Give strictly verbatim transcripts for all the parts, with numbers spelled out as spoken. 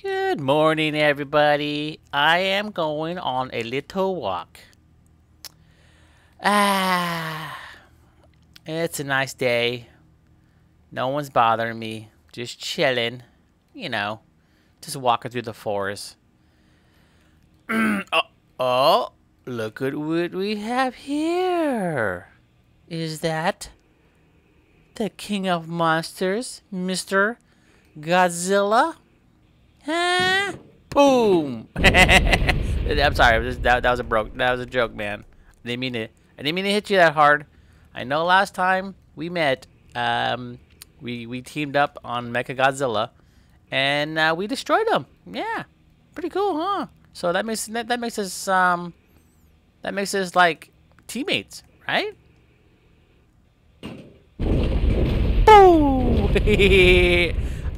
Good morning, everybody. I am going on a little walk. Ah, it's a nice day. No one's bothering me. Just chilling, you know, just walking through the forest. oh, oh, look at what we have here. Is that the king of monsters, Mister Godzilla? Huh? Boom! I'm sorry. That, that was a broke. That was a joke, man. I didn't mean to. I didn't mean to hit you that hard. I know last time we met, um, we we teamed up on Mechagodzilla, and uh, we destroyed him. Yeah, pretty cool, huh? So that makes that, that makes us um, that makes us like teammates, right? Boom!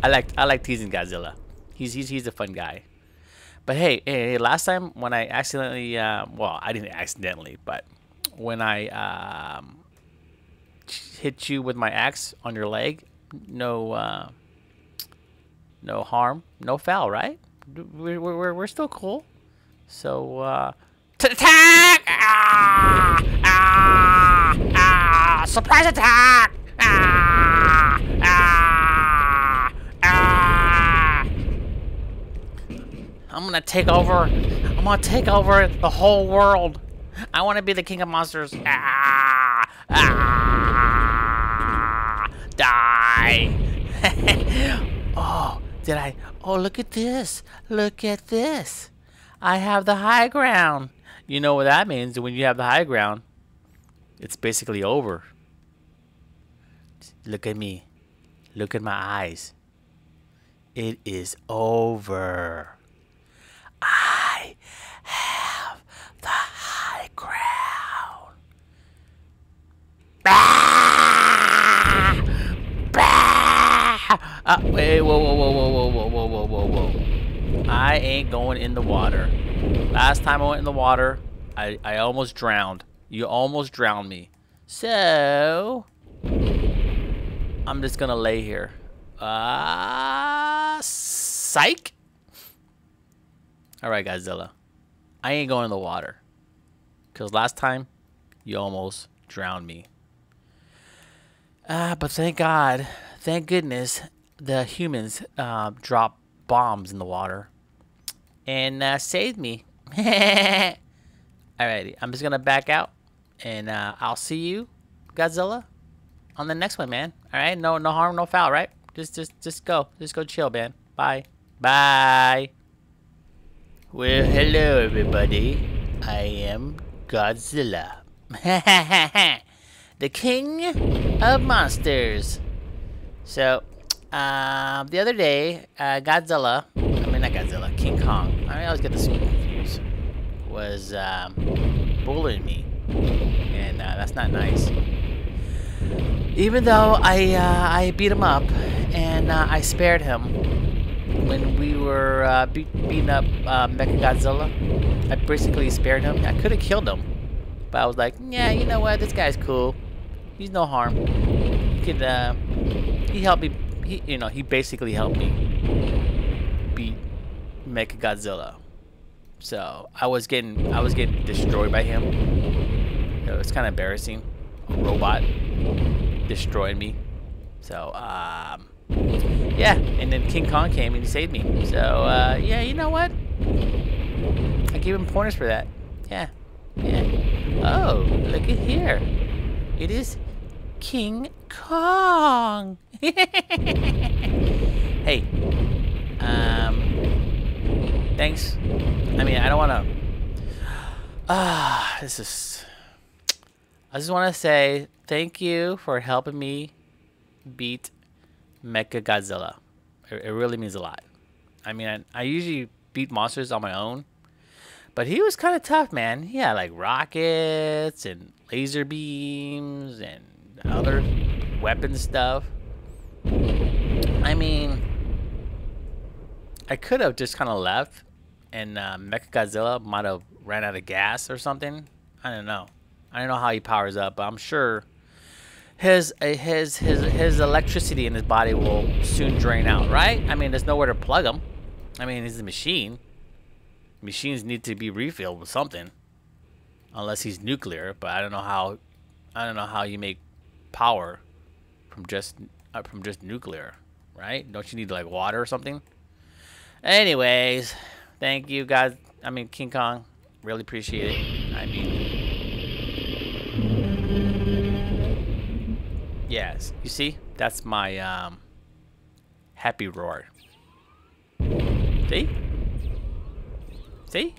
I like I like teasing Godzilla. He's, he's, he's a fun guy. But hey, hey, hey last time when I accidentally, uh, well, I didn't accidentally, but when I um, hit you with my axe on your leg, no uh, no harm, no foul, right? We're, we're, we're still cool. So, uh, attack! Ah! Ah! Ah! Surprise attack! Ah! Ah! Ah! I'm gonna take over. I'm gonna take over the whole world. I want to be the king of monsters. Ah, ah, die. oh, did I? Oh, look at this. Look at this. I have the high ground. You know what that means? When you have the high ground, it's basically over. Look at me. Look at my eyes. It is over. I have the high ground. Bah! Bah! Uh, wait, whoa, whoa, whoa, whoa, whoa, whoa, whoa, whoa, whoa. I ain't going in the water. Last time I went in the water, I, I almost drowned. You almost drowned me. So, I'm just gonna lay here. Uh, psych? Alright, Godzilla. I ain't going in the water. Because last time, you almost drowned me. Ah, uh, but thank God. Thank goodness the humans uh, dropped bombs in the water. And uh, saved me. Alrighty. I'm just going to back out. And uh, I'll see you, Godzilla, on the next one, man. Alright? No no harm, no foul, right? Just, just, just go. Just go chill, man. Bye. Bye. Well, hello everybody. I am Godzilla. The king of monsters. So, uh, the other day, uh, Godzilla, I mean not Godzilla, King Kong, I always get this confused, was um, bullying me. And uh, that's not nice. Even though I, uh, I beat him up and uh, I spared him. When we were uh, be beating up uh, Mechagodzilla, I basically spared him. I could have killed him, but I was like, yeah, you know what? This guy's cool. He's no harm. He could, uh, he helped me. He, you know, he basically helped me beat Mechagodzilla. So I was getting, I was getting destroyed by him. It was kind of embarrassing. A robot destroyed me. So, um. yeah, and then King Kong came and he saved me. So, uh, yeah, you know what? I give him pointers for that. Yeah, yeah. Oh, look at here. It is King Kong. Hey, um, thanks. I mean, I don't want to... Ah, this is... I just want to say thank you for helping me beat Mechagodzilla. It, it really means a lot. I mean, I, I usually beat monsters on my own, but he was kind of tough, man. He had like rockets and laser beams and other weapon stuff. I mean, I could have just kind of left, and uh, Mechagodzilla might have ran out of gas or something. I don't know. I don't know how he powers up, but I'm sure His, his his his electricity in his body will soon drain out, right? I mean, there's nowhere to plug him. I mean, he's a machine. Machines need to be refilled with something. Unless he's nuclear, but I don't know how I don't know how you make power from just uh, from just nuclear, right? Don't you need like water or something? Anyways, thank you guys. I mean, King Kong, really appreciate it. I mean, yes, you see, that's my um, happy roar. See? See?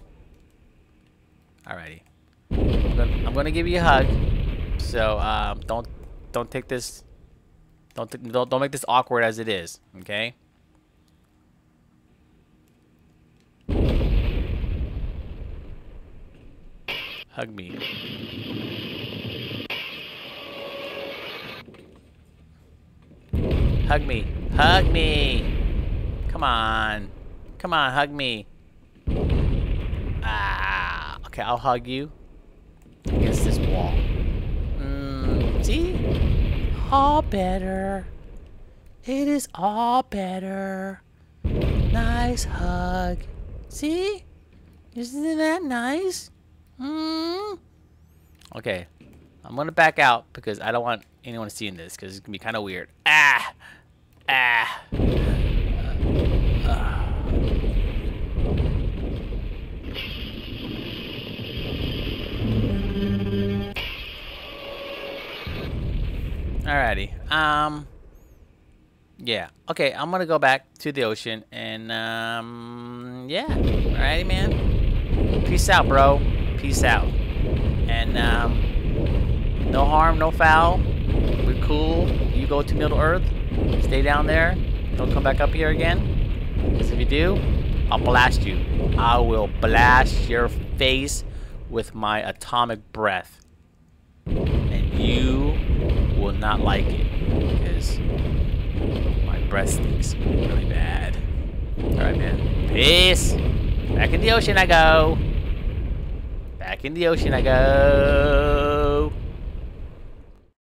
Alrighty. I'm gonna, I'm gonna give you a hug. So um, don't don't take this don't don't don't make this awkward as it is, okay? Hug me. Hug me. Hug me. Come on. Come on, hug me. Ah. Okay, I'll hug you against this wall. Mm, see? All better. It is all better. Nice hug. See? Isn't that nice? Mm. Okay, I'm gonna back out because I don't want anyone seeing this because it's gonna be kind of weird. Ah, ah. Uh, uh. Alrighty. Um. Yeah. Okay, I'm gonna go back to the ocean and um. Yeah. Alrighty, man. Peace out, bro. Peace out. And, um, no harm, no foul. We're cool. You go to Middle Earth. Stay down there. Don't come back up here again. Because if you do, I'll blast you. I will blast your face with my atomic breath. And you will not like it. Because my breath stinks really bad. Alright, man. Peace. Back in the ocean I go. Back in the ocean I go.